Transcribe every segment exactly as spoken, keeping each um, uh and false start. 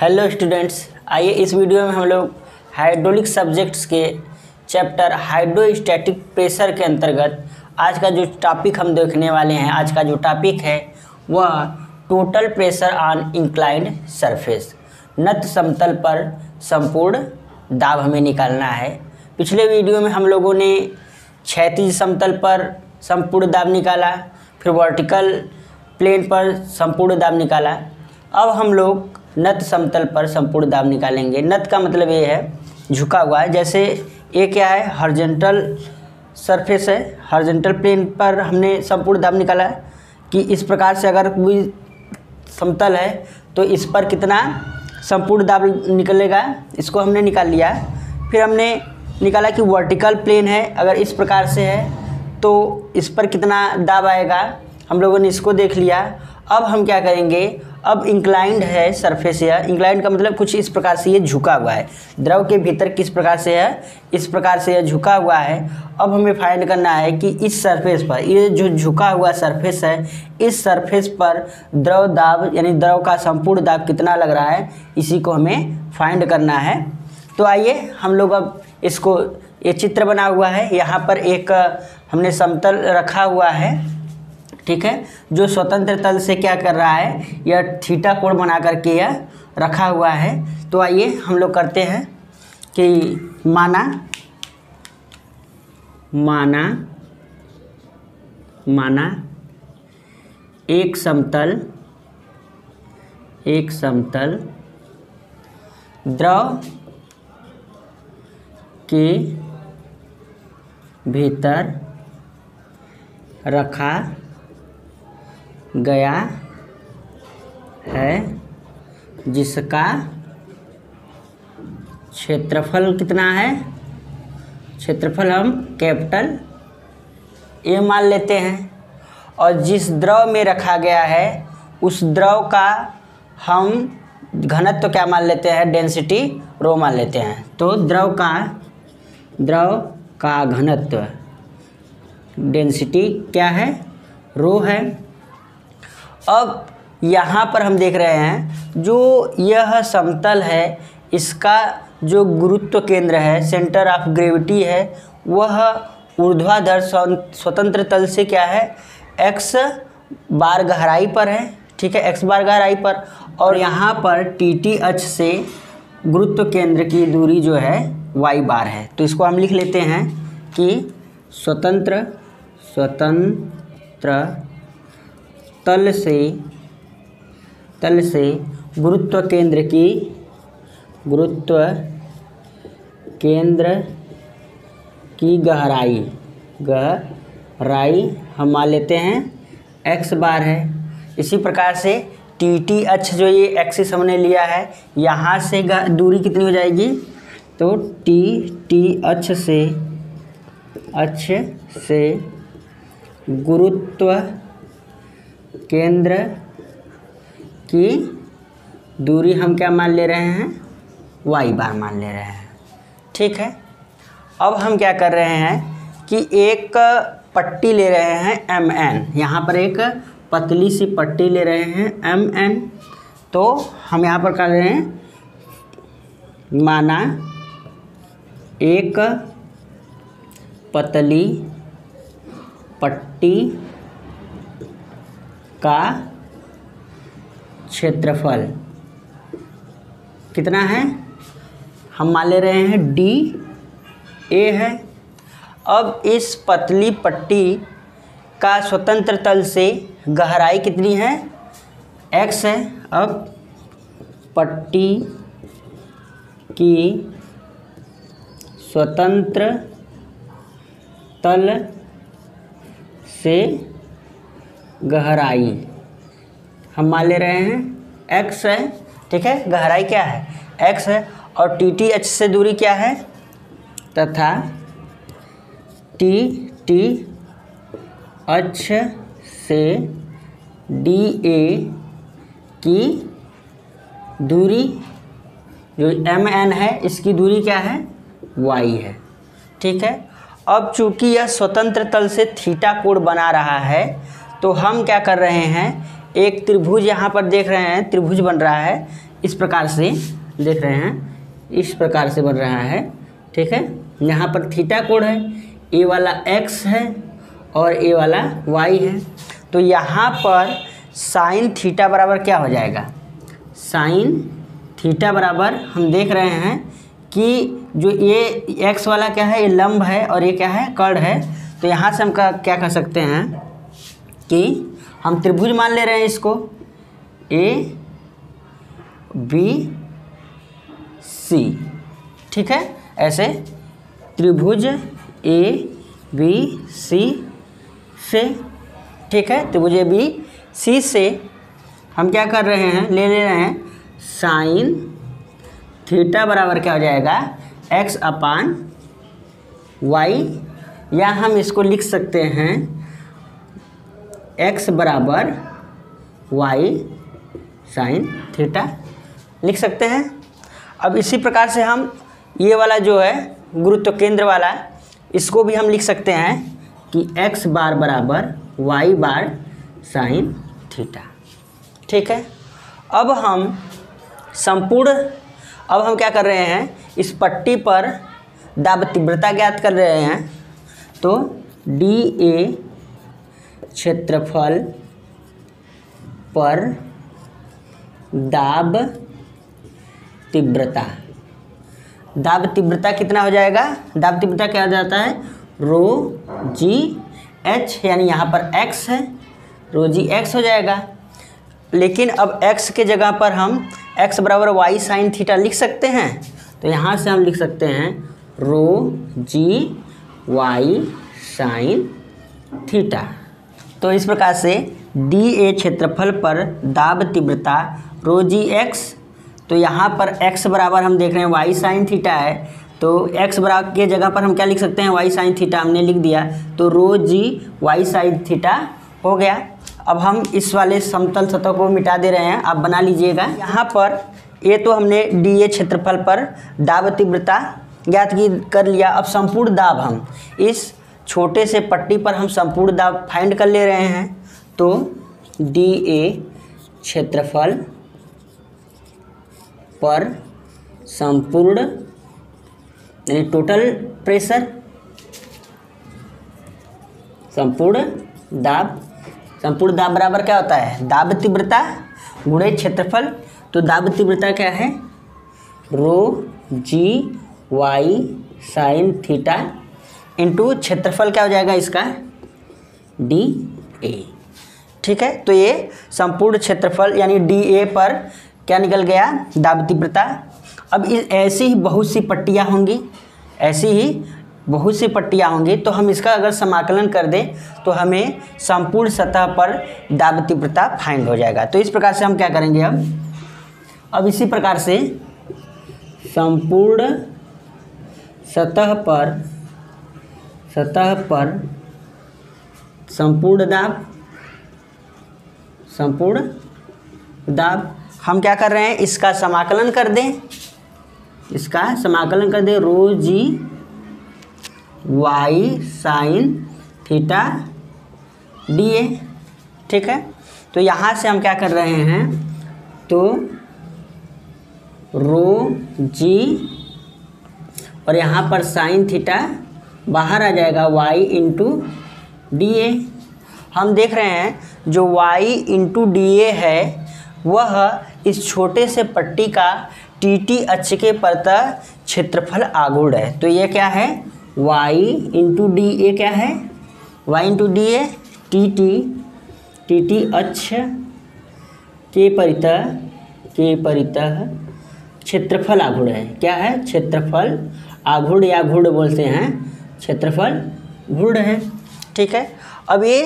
Hello students, आइए इस video में हम लोग हाइड्रोलिक सब्जेक्ट्स के चैप्टर हाइड्रोस्टैटिक प्रेशर के अंतर्गत आज का जो टॉपिक हम देखने वाले हैं, आज का जो टॉपिक है वह total pressure on inclined surface. नत समतल पर संपूर्ण दाब हमें निकालना है। पिछले वीडियो में हम लोगों ने क्षैतिज समतल पर संपूर्ण दाब निकाला, फिर वर्टिकल प्लेन पर संपूर्ण दाब निकाला। अब हम लोग नत समतल पर संपूर्ण दाब निकालेंगे। नत का मतलब ये है झुका हुआ है। जैसे ये क्या है, हॉरिजॉन्टल सरफेस है, हॉरिजॉन्टल प्लेन पर हमने संपूर्ण दाब निकाला है कि इस प्रकार से अगर कोई समतल है तो इस पर कितना संपूर्ण दाब निकलेगा, इसको हमने निकाल लिया। फिर हमने निकाला कि वर्टिकल प्लेन है, अगर इस प्रकार से है तो इस पर कितना दाब आएगा, हम लोगों ने इसको देख लिया। अब हम क्या करेंगे, अब इंक्लाइंड है सरफेस, या इंक्लाइंड का मतलब कुछ इस प्रकार से ये झुका हुआ है, द्रव के भीतर किस प्रकार से है, इस प्रकार से यह झुका हुआ है। अब हमें फाइंड करना है कि इस सरफेस पर, ये जो झुका हुआ सरफेस है, इस सरफेस पर द्रव दाब यानी द्रव का संपूर्ण दाब कितना लग रहा है, इसी को हमें फाइंड करना है। तो आइए हम लोग अब इसको, ये चित्र बना हुआ है, यहाँ पर एक हमने समतल रखा हुआ है, ठीक है, जो स्वतंत्र तल से क्या कर रहा है, यह थीटा कोण बना करके यह रखा हुआ है। तो आइए हम लोग करते हैं कि माना माना माना एक समतल एक समतल द्रव के भीतर रखा गया है, जिसका क्षेत्रफल कितना है, क्षेत्रफल हम कैपिटल ए मान लेते हैं, और जिस द्रव में रखा गया है उस द्रव का हम घनत्व तो क्या मान लेते हैं, डेंसिटी रो मान लेते हैं। तो द्रव का द्रव का घनत्व डेंसिटी क्या है, रो है। अब यहाँ पर हम देख रहे हैं जो यह समतल है, इसका जो गुरुत्व केंद्र है, सेंटर ऑफ ग्रेविटी है, वह ऊर्ध्वाधर स्वतंत्र तल से क्या है, एक्स बार गहराई पर है, ठीक है, एक्स बार गहराई पर। और यहाँ पर टी टी अक्ष से गुरुत्व केंद्र की दूरी जो है वाई बार है। तो इसको हम लिख लेते हैं कि स्वतंत्र स्वतंत्र तल से तल से गुरुत्व केंद्र की गुरुत्व केंद्र की गहराई गहराई हम मान लेते हैं एक्स बार है। इसी प्रकार से टी टी अक्ष जो ये एक्सिस हमने लिया है, यहाँ से दूरी कितनी हो जाएगी, तो टी टी अक्ष से अक्ष से गुरुत्व केंद्र की दूरी हम क्या मान ले रहे हैं, वाई बार मान ले रहे हैं, ठीक है। अब हम क्या कर रहे हैं कि एक पट्टी ले रहे हैं एम एन, यहाँ पर एक पतली सी पट्टी ले रहे हैं एम एन। तो हम यहाँ पर कर रहे हैं माना एक पतली पट्टी का क्षेत्रफल कितना है, हम मान ले रहे हैं डी ए है। अब इस पतली पट्टी का स्वतंत्र तल से गहराई कितनी है, एक्स है। अब पट्टी की स्वतंत्र तल से गहराई हम मान ले रहे हैं x है, ठीक है, गहराई क्या है x है, और टी टी एच से दूरी क्या है, तथा टी टी एच से डी ए की दूरी जो एम एन है, इसकी दूरी क्या है, y है, ठीक है। अब चूंकि यह स्वतंत्र तल से थीटा कोण बना रहा है, तो हम क्या कर रहे हैं, एक त्रिभुज यहाँ पर देख रहे हैं, त्रिभुज बन रहा है इस प्रकार से, देख रहे हैं इस प्रकार से बन रहा है, ठीक है। यहाँ पर थीटा कोण है, ये वाला एक्स है और ये वाला वाई है, तो यहाँ पर साइन थीटा बराबर क्या हो जाएगा, साइन थीटा बराबर हम देख रहे हैं कि जो ये एक्स वाला क्या है, ये लंब है और ये क्या है, कर्ण है। तो यहाँ से हम क्या कह सकते हैं कि हम त्रिभुज मान ले रहे हैं इसको ए बी सी, ठीक है, ऐसे त्रिभुज ए बी सी से, ठीक है। त्रिभुज ए बी सी से हम क्या कर रहे हैं, ले ले रहे हैं साइन थीटा बराबर क्या हो जाएगा, एक्स अपान वाई, या हम इसको लिख सकते हैं एक्स बराबर वाई साइन थीटा लिख सकते हैं। अब इसी प्रकार से हम ये वाला जो है गुरुत्व केंद्र वाला, इसको भी हम लिख सकते हैं कि एक्स बार बराबर वाई बार साइन थीटा, ठीक है। अब हम संपूर्ण, अब हम क्या कर रहे हैं, इस पट्टी पर दाब तीव्रता ज्ञात कर रहे हैं, तो डी ए क्षेत्रफल पर दाब तीव्रता, दाब तीव्रता कितना हो जाएगा, दाब तीव्रता क्या हो जाता है, रो जी एच, यानी यहाँ पर एक्स है, रो जी एक्स हो जाएगा। लेकिन अब एक्स के जगह पर हम एक्स बराबर वाई साइन थीटा लिख सकते हैं, तो यहाँ से हम लिख सकते हैं rho g y sine theta. तो इस प्रकार से डी ए क्षेत्रफल पर दाब तीव्रता रो जी एक्स, तो यहाँ पर x बराबर हम देख रहे हैं y साइन थीटा है, तो x बराबर के जगह पर हम क्या लिख सकते हैं, y साइन थीटा हमने लिख दिया, तो rho g y sine theta हो गया। अब हम इस वाले समतल सतह को मिटा दे रहे हैं, आप बना लीजिएगा। यहाँ पर ये तो हमने डी ए क्षेत्रफल पर दाब तीव्रता ज्ञात कर लिया, अब संपूर्ण दाब हम इस छोटे से पट्टी पर हम संपूर्ण दाब फाइंड कर ले रहे हैं, तो डी ए क्षेत्रफल पर संपूर्ण यानी टोटल प्रेशर, संपूर्ण दाब, संपूर्ण दाब बराबर क्या होता है, दाब तीव्रता गुणे क्षेत्रफल, तो दाब तीव्रता क्या है, rho g y sine theta into क्षेत्रफल क्या हो जाएगा इसका, डी ए, ठीक है। तो ये संपूर्ण क्षेत्रफल यानी डी ए पर क्या निकल गया, दाब तीव्रता। अब ऐसी ही बहुत सी पट्टियाँ होंगी, ऐसी ही बहुत सी पट्टियाँ होंगी, तो हम इसका अगर समाकलन कर दें तो हमें संपूर्ण सतह पर दाब तीव्रता फाइंड हो जाएगा। तो इस प्रकार से हम क्या करेंगे, अब अब इसी प्रकार से संपूर्ण सतह पर सतह पर संपूर्ण दाब, संपूर्ण दाब हम क्या कर रहे हैं, इसका समाकलन कर दें, इसका समाकलन कर दें rho g y sine theta d A, ठीक है। तो यहाँ से हम क्या कर रहे हैं, तो रो जी और यहाँ पर साइन थीटा बाहर आ जाएगा, वाई इंटू डी ए। हम देख रहे हैं जो वाई इंटू डी ए है वह इस छोटे से पट्टी का टी टी अक्ष के परतः क्षेत्रफल आगुण है, तो ये क्या है, y इंटू डी ए क्या है, y into d A T T T T अक्ष के परितः के परितः क्षेत्रफल आगुण है, क्या है, क्षेत्रफल आगुण या गुण बोलते हैं, क्षेत्रफल गुण है, ठीक है। अब ये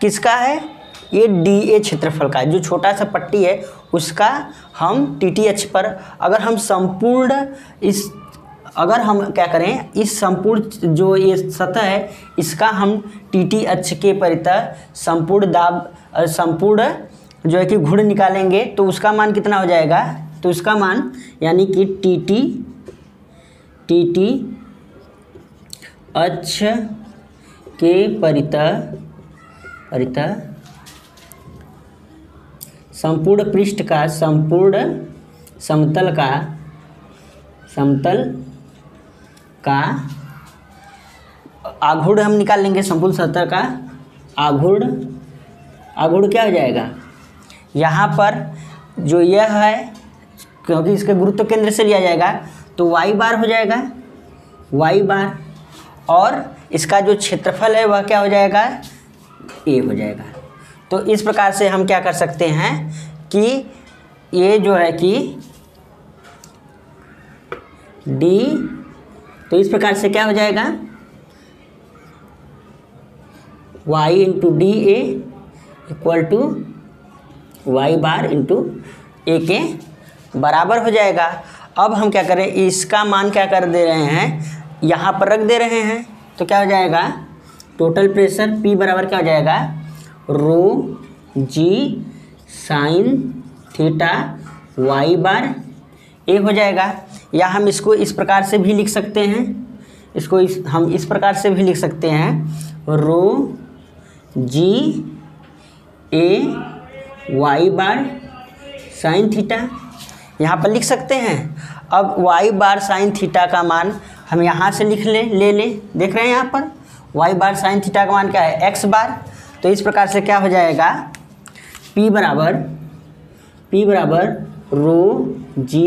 किसका है, ये डी ए क्षेत्रफल का, जो छोटा सा पट्टी है उसका हम टी टी एच पर, अगर हम संपूर्ण इस, अगर हम क्या करें, इस संपूर्ण जो ये सतह है इसका हम टी टी एच के परितः संपूर्ण दाब, संपूर्ण जो है कि गुण निकालेंगे, तो उसका मान कितना हो जाएगा, तो उसका मान यानी कि T T T T H के परितः परितः संपूर्ण पृष्ठ का, संपूर्ण समतल का, समतल का आघूर्ण हम निकाल लेंगे। संपूर्ण सतह का आघूर्ण, आघूर्ण क्या हो जाएगा यहाँ पर जो यह है, क्योंकि इसके गुरुत्व केंद्र से लिया जाएगा तो y बार हो जाएगा, y बार, और इसका जो क्षेत्रफल है वह क्या हो जाएगा, a हो जाएगा। तो इस प्रकार से हम क्या कर सकते हैं कि ये जो है कि d, तो इस प्रकार से क्या हो जाएगा y into d A equal to y bar into A के बराबर हो जाएगा। अब हम क्या करें, इसका मान क्या कर दे रहे हैं, यहाँ पर रख दे रहे हैं, तो क्या हो जाएगा टोटल प्रेशर P बराबर क्या हो जाएगा rho g sine theta y bar A हो जाएगा। या हम इसको इस प्रकार से भी लिख सकते हैं, इसको इस, हम इस प्रकार से भी लिख सकते हैं rho g A y bar sine theta, यहाँ पर लिख सकते हैं। अब वाई बार साइन थीटा का मान हम यहाँ से लिख लें, ले लें, देख रहे हैं यहाँ पर वाई बार साइन थीटा का मान क्या है एक्स बार। तो इस प्रकार से क्या हो जाएगा पी बराबर पी बराबर रो जी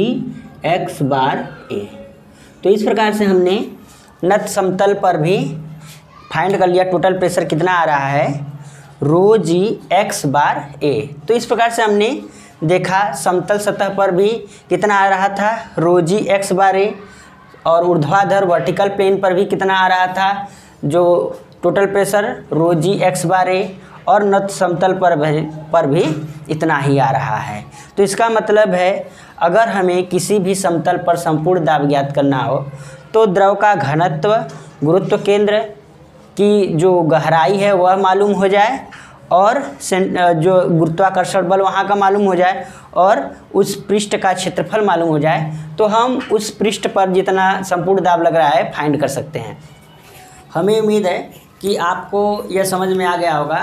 एक्स बार ए। तो इस प्रकार से हमने नत समतल पर भी फाइंड कर लिया टोटल प्रेशर कितना आ रहा है रो जी एक्स बार ए। तो इस प्रकार से हमने देखा समतल सतह पर भी कितना आ रहा था रो जी एक्स बार ए, और ऊर्ध्वाधर वर्टिकल प्लेन पर भी कितना आ रहा था जो total pressure rho g x bar A, और नत समतल पर भी पर भी इतना ही आ रहा है। तो इसका मतलब है अगर हमें किसी भी समतल पर संपूर्ण दाब ज्ञात करना हो तो द्रव का घनत्व, गुरुत्व केंद्र की जो गहराई है वह मालूम हो जाए, और जो गुरुत्वाकर्षण बल वहाँ का मालूम हो जाए, और उस पृष्ठ का क्षेत्रफल मालूम हो जाए, तो हम उस पृष्ठ पर जितना संपूर्ण दाब लग रहा है फाइंड कर सकते हैं। हमें उम्मीद है कि आपको यह समझ में आ गया होगा।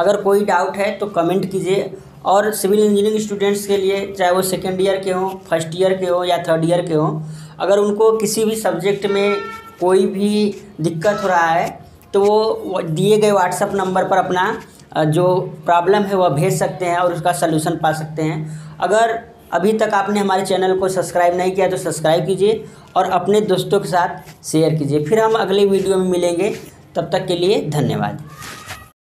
अगर कोई डाउट है तो कमेंट कीजिए, और सिविल इंजीनियरिंग स्टूडेंट्स के लिए चाहे वो सेकेंड ईयर के हों, फर्स्ट ईयर के हों या थर्ड ईयर के हों, अगर उनको किसी भी सब्जेक्ट में कोई भी दिक्कत हो रहा है तो वो दिए गए व्हाट्सएप नंबर पर अपना जो प्रॉब्लम है वह भेज सकते हैं और उसका सलूशन पा सकते हैं। अगर अभी तक आपने हमारे चैनल को सब्सक्राइब नहीं किया तो सब्सक्राइब कीजिए और अपने दोस्तों के साथ शेयर कीजिए। फिर हम अगले वीडियो में मिलेंगे, तब तक के लिए धन्यवाद।